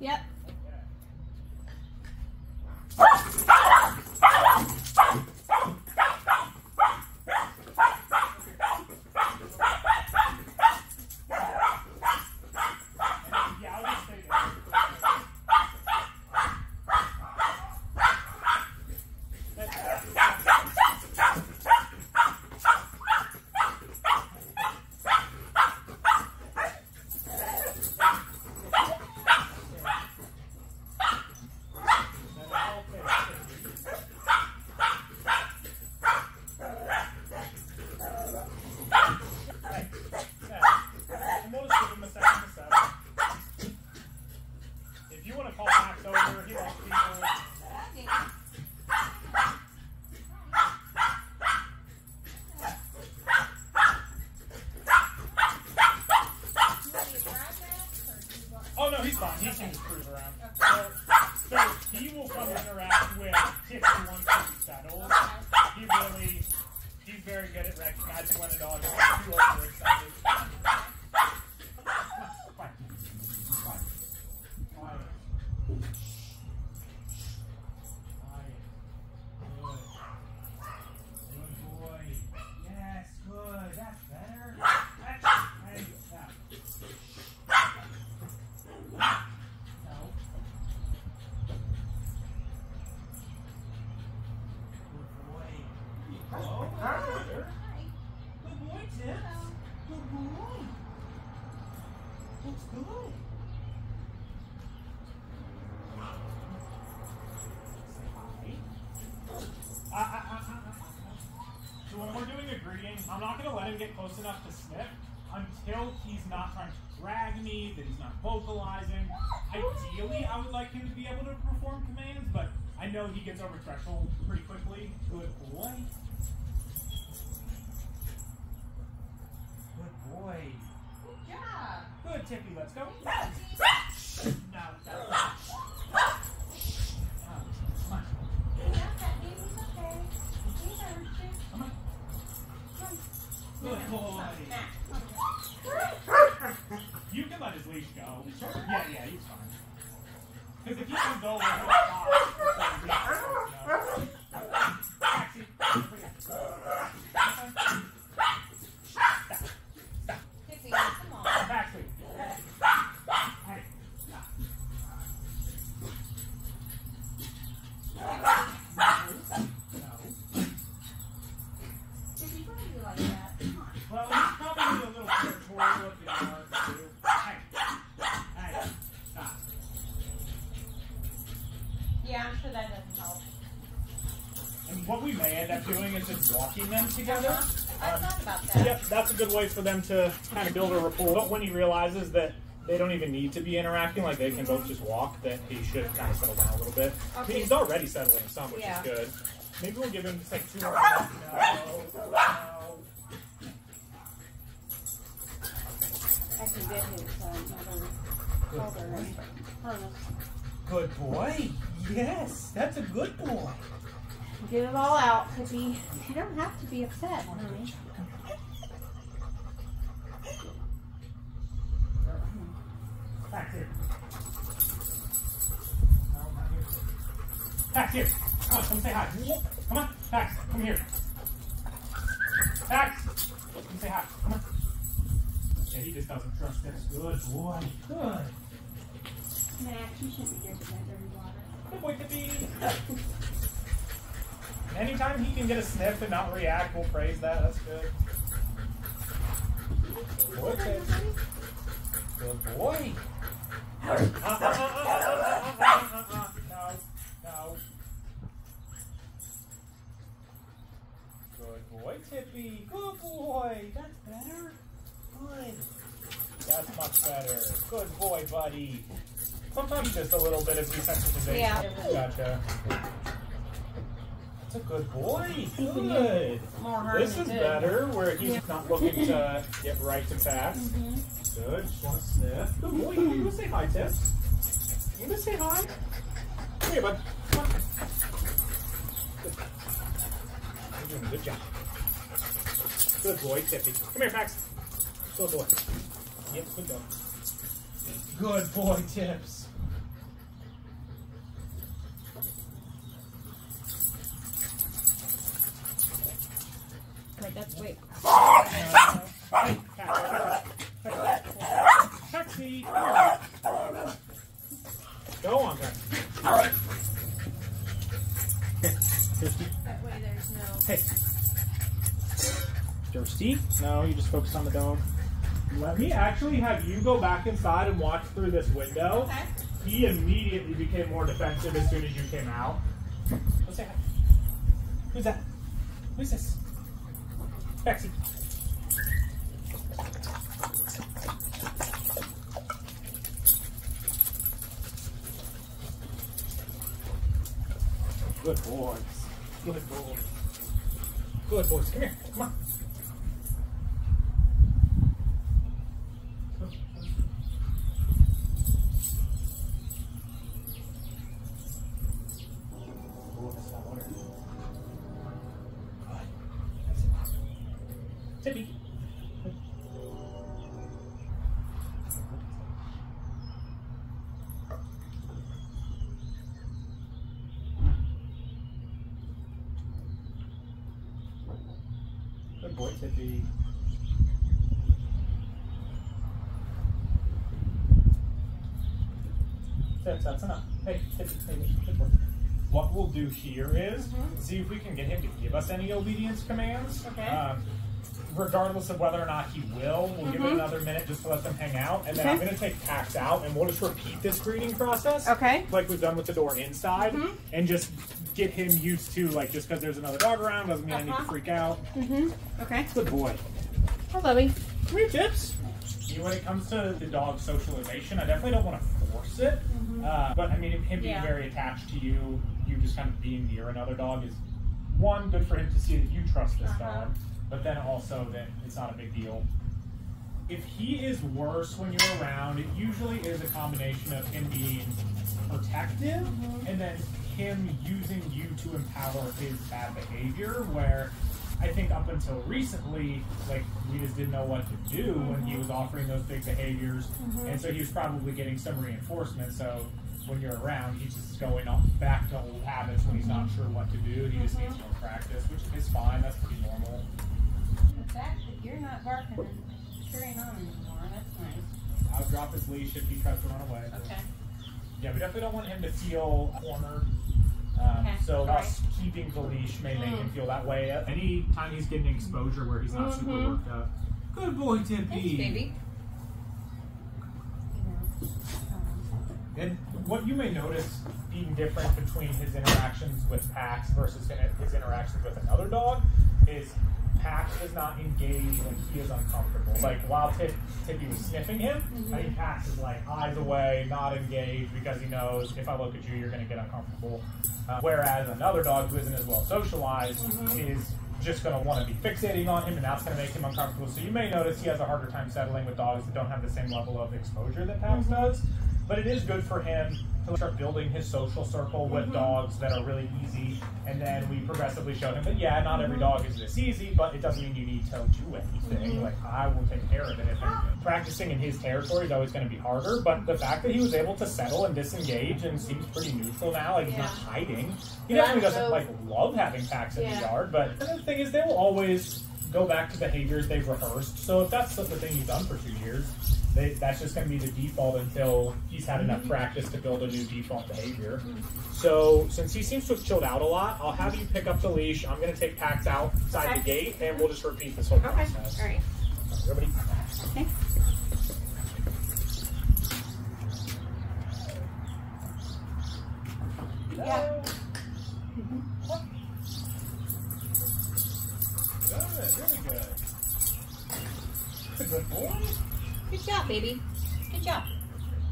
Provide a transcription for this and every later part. Yep. I'm not going to let him get close enough to sniff until he's not trying to drag me, that he's not vocalizing. Ideally, I would like him to be able to perform commands, but I know he gets over threshold pretty quickly. Good boy. Good boy. Good job. Good, Tippy. Let's go. Walking them together. I thought about that. Yep, that's a good way for them to kind of build a rapport. But when he realizes that they don't even need to be interacting, like they can both just walk, that he should kind of settle down a little bit. Okay. I mean, he's already settling some, which is good. Maybe we'll give him just like 2 hours. I can get his other harness. Good boy. Yes, that's a good boy. Get it all out, Tippy. You don't have to be upset, honey. Back here. Pax, here. Come on, come say hi. Come on, Pax, come here. Pax, come say hi. Come on. Yeah, he just doesn't trust us. Good boy. Good. Max, you shouldn't be drinking that dirty water. Good boy, Tippy. Anytime he can get a sniff and not react, we'll praise that. That's good. Good boy, kid. Good boy. No. Good boy, Tippy. Good boy. That's better. Good. That's much better. Good boy, buddy. Sometimes just a little bit of desensitization. Yeah. Gotcha. A good boy. Good. This is better where he's not looking to get right to Pax. Good. Just want to sniff. Good boy. You want to say hi, Tiff? You want to say hi? Come here, bud. Come on. Good. You're doing a good job. Good boy, Tippy. Come here, Pax. Good boy. Yep, good boy. Good boy, Tips. Wait, that's, wait. Taxi! Go on, guys. Alright. That way there's no... Hey. Thirsty? No, you just focus on the dome. Let me actually have you go back inside and watch through this window. Okay. He immediately became more defensive as soon as you came out. Let's say hi. Who's that? Who's this? Paxi. Good boys. Good boys. Good boys. Come here. Come on. Tippy. Good boy, Tippy. Tips, that's enough. Hey, Tippy, hey, good boy. What we'll do here is see if we can get him to give us any obedience commands. Okay. Regardless of whether or not he will, we'll give it another minute just to let them hang out. And then I'm going to take Pax out and we'll just repeat this greeting process. Okay. Like we've done with the door inside and just get him used to, like, just because there's another dog around doesn't mean I need to freak out. Okay. Good boy. Hello, Bobby. Come here, Tips. You know, when it comes to the dog socialization, I definitely don't want to force it. But I mean, him being very attached to you, you just kind of being near another dog is, one, good for him to see that you trust this dog. But then also that it's not a big deal. If he is worse when you're around, it usually is a combination of him being protective and then him using you to empower his bad behavior, where I think up until recently, like, we just didn't know what to do when he was offering those big behaviors. And so he was probably getting some reinforcement. So when you're around, he's just going back to old habits when he's not sure what to do. And he just needs more practice, which is fine. That's pretty normal. The fact that you're not barking and carrying on anymore, that's nice. I'll drop his leash if he tries to run away. Okay. Yeah, we definitely don't want him to feel cornered. So us keeping the leash may make him feel that way. Any time he's getting exposure where he's not super worked up. Good boy, Tippy. Thanks, baby. And what you may notice being different between his interactions with Pax versus his interactions with another dog is Pax is not engaged when he is uncomfortable. Like, while Tippy was sniffing him, I think Pax is, like, eyes away, not engaged, because he knows if I look at you, you're going to get uncomfortable. Whereas another dog who isn't as well socialized is just going to want to be fixating on him, and that's going to make him uncomfortable. So you may notice he has a harder time settling with dogs that don't have the same level of exposure that Pax does. But it is good for him to start building his social circle with dogs that are really easy, and then we progressively showed him that, yeah, not every dog is this easy, but it doesn't mean you need to do anything. Like, I will take care of it. Practicing in his territory is always going to be harder, but the fact that he was able to settle and disengage and seems pretty neutral now, like he's not hiding. He definitely doesn't, like, love having Pax in the yard, but the thing is, they will always go back to behaviors they've rehearsed, so if that's the thing you've done for 2 years, that's just going to be the default until he's had enough practice to build a new default behavior. So since he seems to have chilled out a lot, I'll have you pick up the leash. I'm going to take Pax outside the gate, and we'll just repeat this whole process. All right. Everybody. Okay. Yeah. Good. Really good. That's a good boy. Good job, baby. Good job.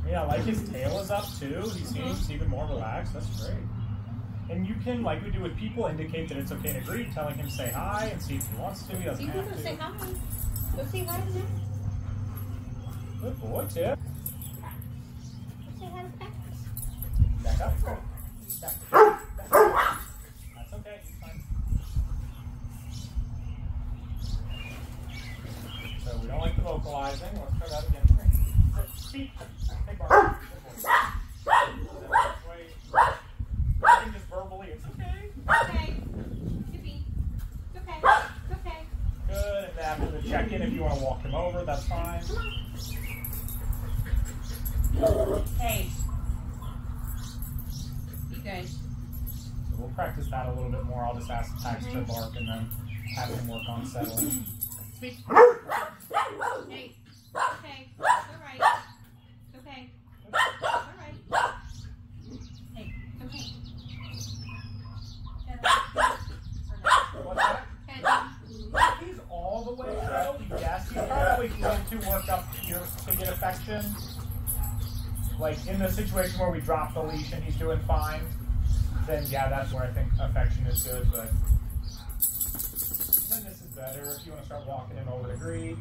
Yeah, like his tail is up too. He seems even more relaxed. That's great. And you can, like we do with people, indicate that it's okay to greet, telling him say hi and see if he wants to. He doesn't have to. Say hi. Go say hi to him. Good boy, Tip. Say hi to Pax. Back up. Back up. That's okay. He's fine. So we don't like the vocalizing. Let's try that again. Hey, board, that's fine. Hey. Okay. So we'll practice that a little bit more. I'll just ask Pax to bark and then have him work on settling. Hey. Okay. Alright. Okay. Alright. Hey. Okay. He's all the way settled, yes. He's probably going to work up here to get affection. Like in the situation where we drop the leash and he's doing fine, then yeah, that's where I think affection is good, but then this is better. If you want to start walking him over the green.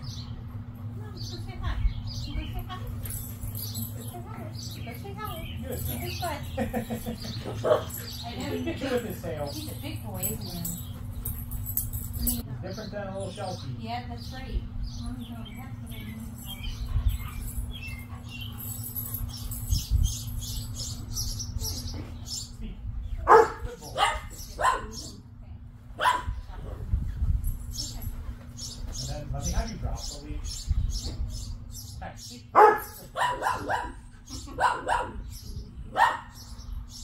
No, go say hi. Go say hi. Go say hi. Go say hi. Good. He's good with his tail. He's a big boy, isn't he? Different than a little Sheltie. Yeah, that's right. Good boy. And then let me have you drop the leash. Taxi. Tippy, come here. Tippy. Good boy.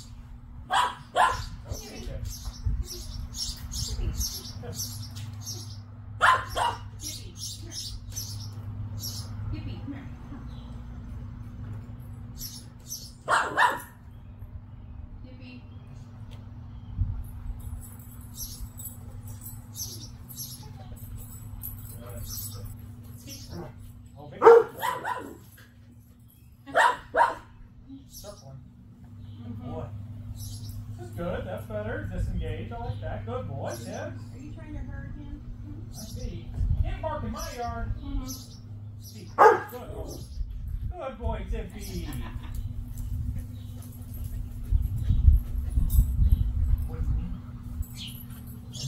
This is good. That's better. Disengage. I like that. Good boy. Yes. Are you trying to hurt him? I see. Can't bark in my yard. Mm-hmm. Good. Good boy, Tippy.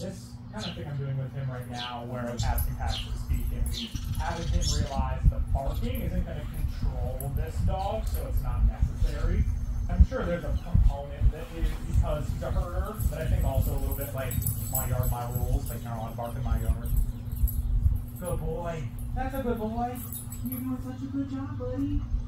This kind of thing I'm doing with him right now, where I'm asking Pax to speak, and we haven't him realize that barking isn't going to control this dog, so it's not necessary. I'm sure there's a component that is because he's a herder, but I think also a little bit like my yard, my rules, like I don't want to bark in my yard. Good boy. That's a good boy. You're doing such a good job, buddy.